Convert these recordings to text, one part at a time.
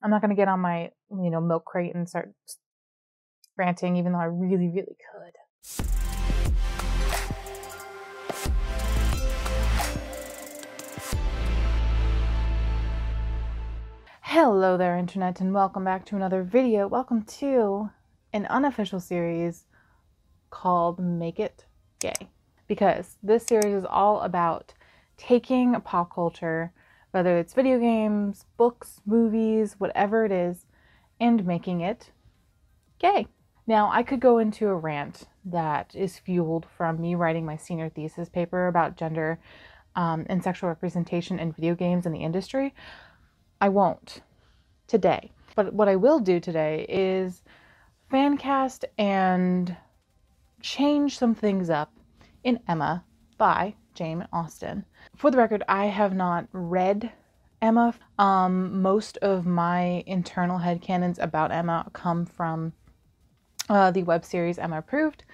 I'm not going to get on my, you know, milk crate and start ranting, even though I really, really could. Hello there, Internet, and welcome back to another video. Welcome to an unofficial series called Make It Gay, because this series is all about taking pop culture, whether it's video games, books, movies, whatever it is, and making it gay. Now, I could go into a rant that is fueled from me writing my senior thesis paper about gender and sexual representation in video games in the industry. I won't today. But what I will do today is fan cast and change some things up in Emma by Jane Austen. For the record, I have not read Emma. Most of my internal headcanons about Emma come from the web series Emma Approved.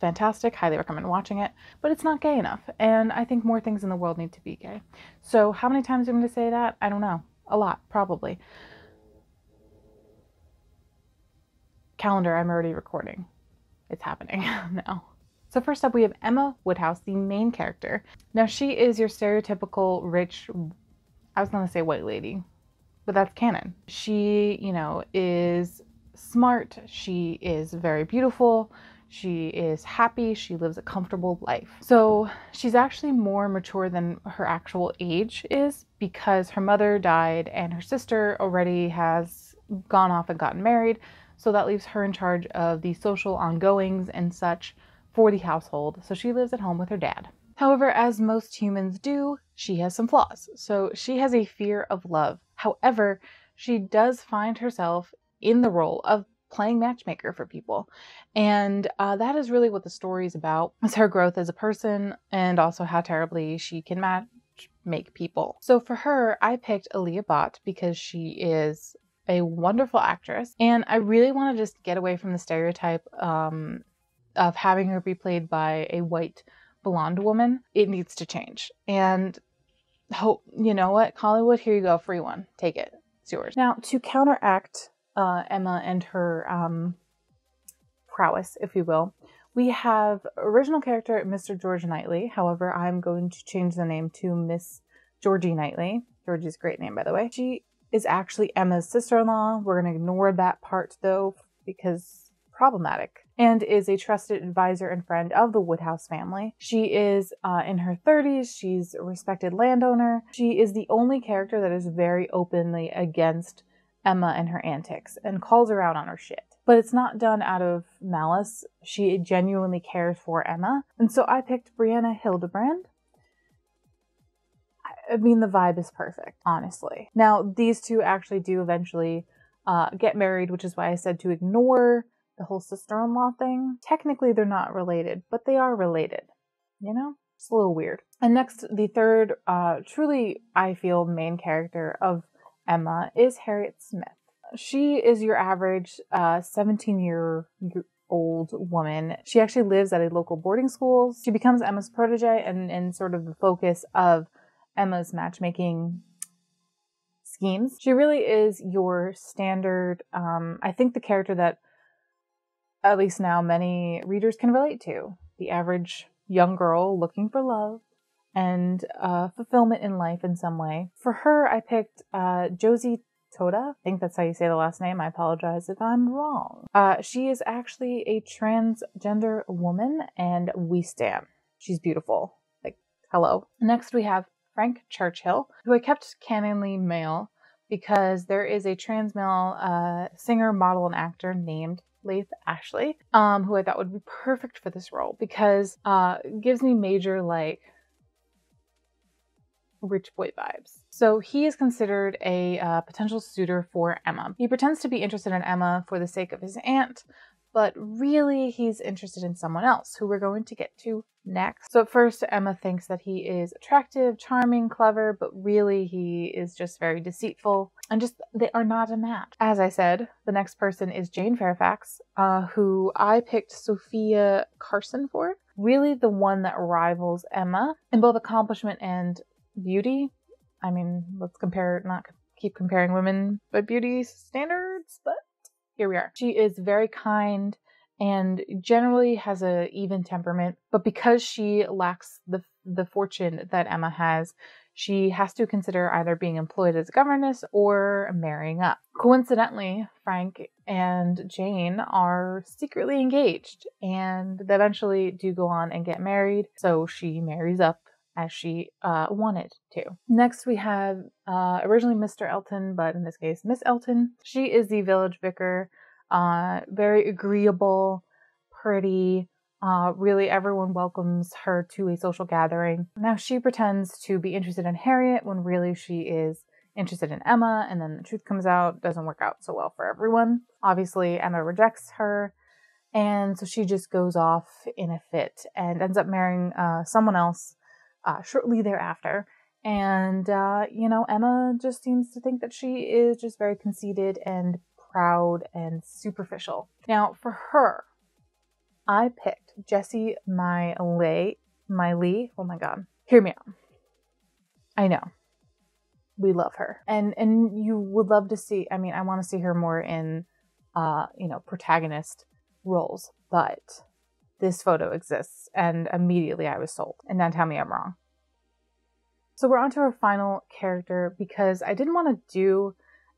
Fantastic, highly recommend watching it, but it's not gay enough, and I think more things in the world need to be gay. So how many times am I going to say that? I don't know. A lot, probably. Calendar, I'm already recording. It's happening now. So first up, we have Emma Woodhouse, the main character. Now, she is your stereotypical rich, I was going to say white lady, but that's canon. She, you know, is smart. She is very beautiful. She is happy. She lives a comfortable life. So she's actually more mature than her actual age is, because her mother died and her sister already has gone off and gotten married. So that leaves her in charge of the social ongoings and such for the household. So she lives at home with her dad. However, as most humans do, she has some flaws. So she has a fear of love. However, she does find herself in the role of playing matchmaker for people. And that is really what the story is about. It's her growth as a person and also how terribly she can matchmake people. So for her, I picked Aaliyah Bhatt because she is a wonderful actress. And I really want to just get away from the stereotype of having her be played by a white blonde woman. It needs to change. And hope, you know what, Hollywood, here you go, free one. Take it. It's yours. Now, to counteract Emma and her prowess, if you will, we have original character Mr. George Knightley. However, I'm going to change the name to Miss Georgie Knightley. Georgie's a great name, by the way. She is actually Emma's sister-in-law. We're going to ignore that part, though, because problematic, and is a trusted advisor and friend of the Woodhouse family. She is in her 30s. She's a respected landowner. She is the only character that is very openly against Emma and her antics and calls her out on her shit. But it's not done out of malice. She genuinely cares for Emma. And so I picked Brianna Hildebrand. I mean, the vibe is perfect, honestly. Now, these two actually do eventually get married, which is why I said to ignore the whole sister-in-law thing. Technically, they're not related, but they are related, you know? It's a little weird. And next, the third, truly, I feel, main character of Emma is Harriet Smith. She is your average 17-year-old woman. She actually lives at a local boarding school. She becomes Emma's protege and sort of the focus of Emma's matchmaking schemes. She really is your standard, I think the character that at least now many readers can relate to. The average young girl looking for love and fulfillment in life in some way. For her, I picked Josie Toda. I think that's how you say the last name. I apologize if I'm wrong. She is actually a transgender woman, and we stan. She's beautiful. Like, hello. Next, we have Frank Churchill, who I kept canonly male because there is a trans male singer, model, and actor named Laith Ashley, who I thought would be perfect for this role because gives me major, like, rich boy vibes. So he is considered a potential suitor for Emma. He pretends to be interested in Emma for the sake of his aunt, but really he's interested in someone else who we're going to get to next. So at first, Emma thinks that he is attractive, charming, clever, but really he is just very deceitful and just they are not a match. As I said, the next person is Jane Fairfax, who I picked Sophia Carson for. Really the one that rivals Emma in both accomplishment and beauty. I mean, let's compare, not keep comparing women by beauty standards, but here we are. She is very kind and generally has an even temperament, but because she lacks the fortune that Emma has, she has to consider either being employed as a governess or marrying up. Coincidentally, Frank and Jane are secretly engaged and they eventually do go on and get married, so she marries up as she wanted to. Next we have originally Mr. Elton, but in this case Miss Elton. She is the village vicar, very agreeable, pretty, really everyone welcomes her to a social gathering. Now she pretends to be interested in Harriet when really she is interested in Emma, and then the truth comes out, doesn't work out so well for everyone. Obviously Emma rejects her, and so she just goes off in a fit and ends up marrying someone else shortly thereafter. And, you know, Emma just seems to think that she is just very conceited and proud and superficial. Now, for her, I picked Jessie Mylie Mylie. Oh my god. Hear me out. I know. We love her. And you would love to see, I mean, I want to see her more in, you know, protagonist roles, but this photo exists, and immediately I was sold. And now tell me I'm wrong. So we're on to our final character, because I didn't want to do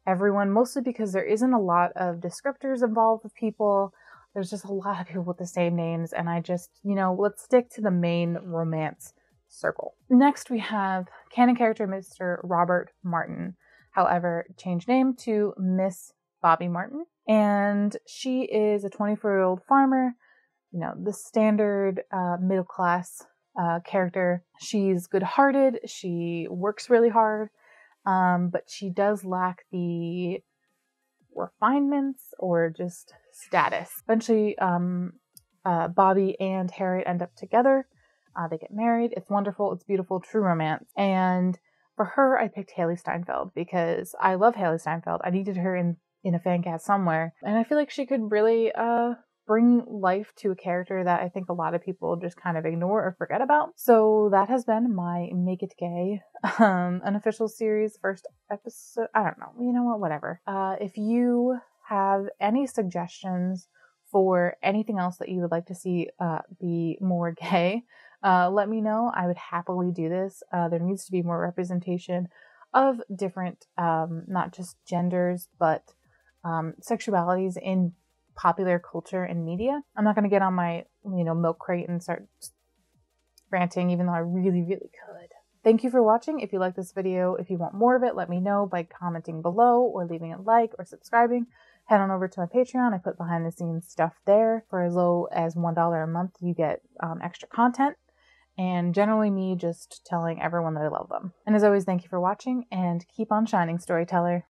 everyone, mostly because there isn't a lot of descriptors involved with people. There's just a lot of people with the same names, and I just, you know, let's stick to the main romance circle. Next we have canon character Mr. Robert Martin, however, changed name to Miss Bobby Martin, and she is a 24-year-old farmer. You know, the standard middle-class character. She's good-hearted, she works really hard, but she does lack the refinements or just status. Eventually, Bobby and Harriet end up together. They get married. It's wonderful. It's beautiful. True romance. And for her, I picked Haley Steinfeld because I love Haley Steinfeld. I needed her in a fan cast somewhere, and I feel like she could really bring life to a character that I think a lot of people just kind of ignore or forget about. So that has been my Make It Gay unofficial series first episode. I don't know. You know what? Whatever. If you have any suggestions for anything else that you would like to see be more gay, let me know. I would happily do this. There needs to be more representation of different, not just genders, but sexualities in popular culture and media. I'm not going to get on my, you know, milk crate and start ranting, even though I really, really could. Thank you for watching. If you like this video, if you want more of it, let me know by commenting below or leaving a like or subscribing. Head on over to my Patreon. I put behind the scenes stuff there. For as low as $1 a month, you get extra content, and generally me just telling everyone that I love them. And as always, thank you for watching, and keep on shining, storyteller.